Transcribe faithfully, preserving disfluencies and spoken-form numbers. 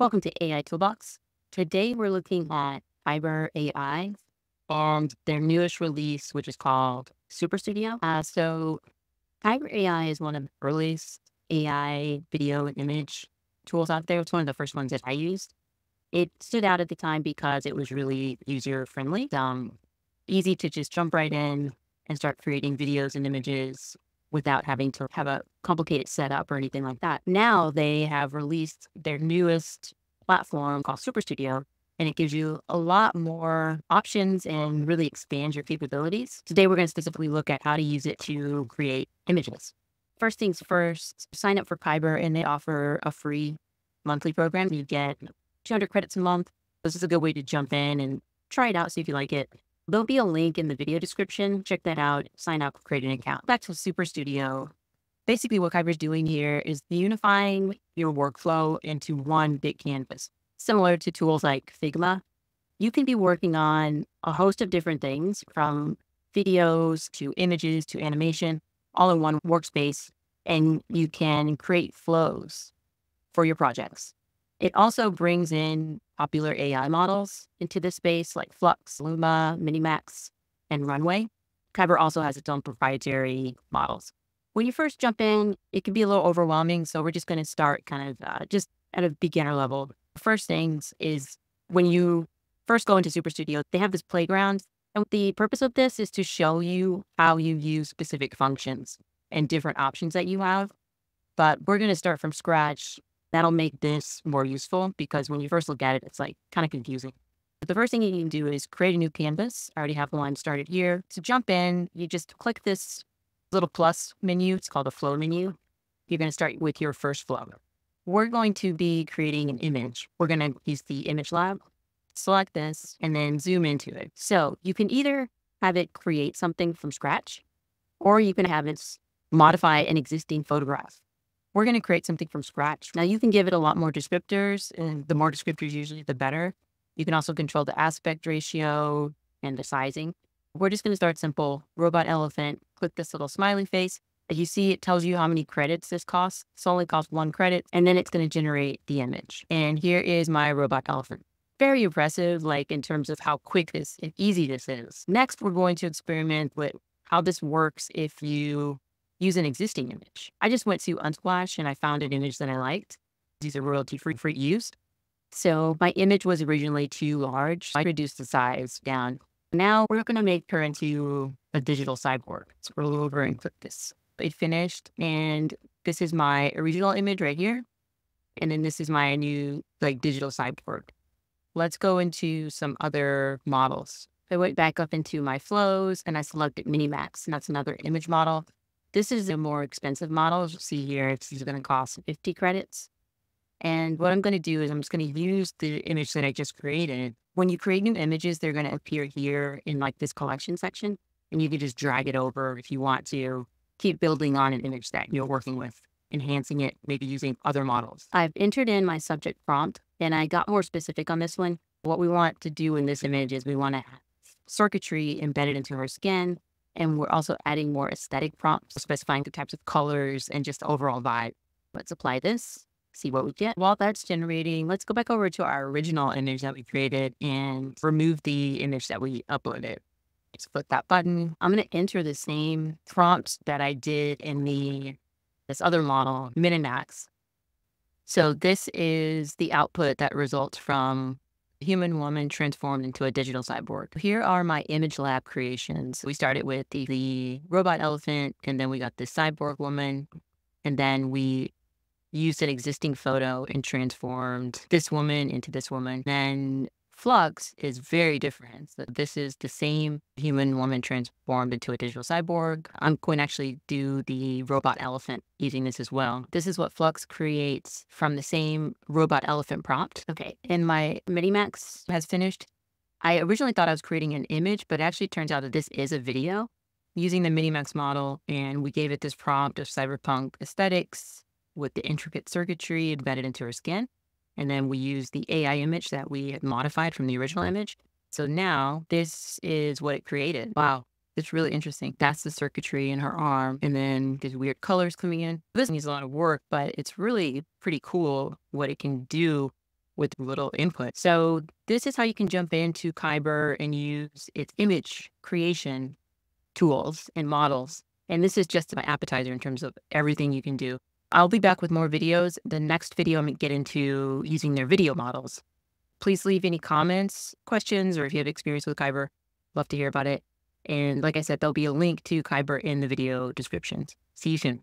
Welcome to A I Toolbox. Today we're looking at Kaiber A I and their newest release, which is called Super Studio. Uh, so Kaiber A I is one of the earliest A I video and image tools out there. It's one of the first ones that I used. It stood out at the time because it was really user friendly. Um, easy to just jump right in and start creating videos and images without having to have a complicated setup or anything like that. Now they have released their newest platform called Super Studio, and it gives you a lot more options and really expands your capabilities. Today, we're going to specifically look at how to use it to create images. First things first, sign up for Kaiber, and they offer a free monthly program. You get two hundred credits a month. This is a good way to jump in and try it out, see if you like it. There'll be a link in the video description. Check that out. Sign up, create an account. Back to Super Studio. Basically what Kaiber is doing here is unifying your workflow into one big canvas. Similar to tools like Figma, you can be working on a host of different things, from videos to images to animation, all in one workspace, and you can create flows for your projects. It also brings in popular A I models into this space like Flux, Luma, Minimax, and Runway. Kaiber also has its own proprietary models. When you first jump in, it can be a little overwhelming, so we're just going to start kind of uh, just at a beginner level. First things is when you first go into Super Studio, they have this playground, and the purpose of this is to show you how you use specific functions and different options that you have. But we're going to start from scratch. That'll make this more useful because when you first look at it, it's like kind of confusing. But the first thing you can do is create a new canvas. I already have one started here. To jump in, you just click this little plus menu. It's called a flow menu. You're going to start with your first flow. We're going to be creating an image. We're going to use the Image Lab. Select this and then zoom into it. So you can either have it create something from scratch, or you can have it modify an existing photograph. We're going to create something from scratch. Now you can give it a lot more descriptors, and the more descriptors usually the better. You can also control the aspect ratio and the sizing. We're just going to start simple. Robot elephant, click this little smiley face. As you see, it tells you how many credits this costs. This only costs one credit, and then it's going to generate the image. And here is my robot elephant. Very impressive, like in terms of how quick this and easy this is. Next, we're going to experiment with how this works if you use an existing image. I just went to Unsplash and I found an image that I liked. These are royalty-free for use. So my image was originally too large. I reduced the size down. Now we're going to make her into a digital cyborg. Scroll over and click this. It finished. And this is my original image right here. And then this is my new like digital cyborg. Let's go into some other models. I went back up into my flows and I selected Minimax, and that's another image model. This is a more expensive model. As you see here, it's going to cost fifty credits. And what I'm going to do is I'm just going to use the image that I just created. When you create new images, they're going to appear here in like this collection section, and you can just drag it over if you want to keep building on an image that you're working with, enhancing it, maybe using other models. I've entered in my subject prompt, and I got more specific on this one. What we want to do in this image is we want to have circuitry embedded into her skin. And we're also adding more aesthetic prompts, specifying the types of colors and just the overall vibe. Let's apply this, see what we get. While that's generating, let's go back over to our original image that we created and remove the image that we uploaded. Just click that button. I'm going to enter the same prompt that I did in the this other model, Minimax. So this is the output that results from human woman transformed into a digital cyborg. Here are my Image Lab creations. We started with the, the robot elephant, and then we got the cyborg woman, and then we used an existing photo and transformed this woman into this woman. Then Flux is very different. So this is the same human woman transformed into a digital cyborg. I'm going to actually do the robot elephant using this as well. This is what Flux creates from the same robot elephant prompt. Okay, and my Minimax has finished. I originally thought I was creating an image, but it actually turns out that this is a video using the Minimax model, and we gave it this prompt of cyberpunk aesthetics with the intricate circuitry embedded into her skin. And then we use the A I image that we had modified from the original image. So now this is what it created. Wow, it's really interesting. That's the circuitry in her arm. And then there's weird colors coming in. This needs a lot of work, but it's really pretty cool what it can do with little input. So this is how you can jump into Kaiber and use its image creation tools and models. And this is just my appetizer in terms of everything you can do. I'll be back with more videos. The next video, I'm going to get into using their video models. Please leave any comments, questions, or if you have experience with Kaiber, love to hear about it. And like I said, there'll be a link to Kaiber in the video descriptions. See you soon.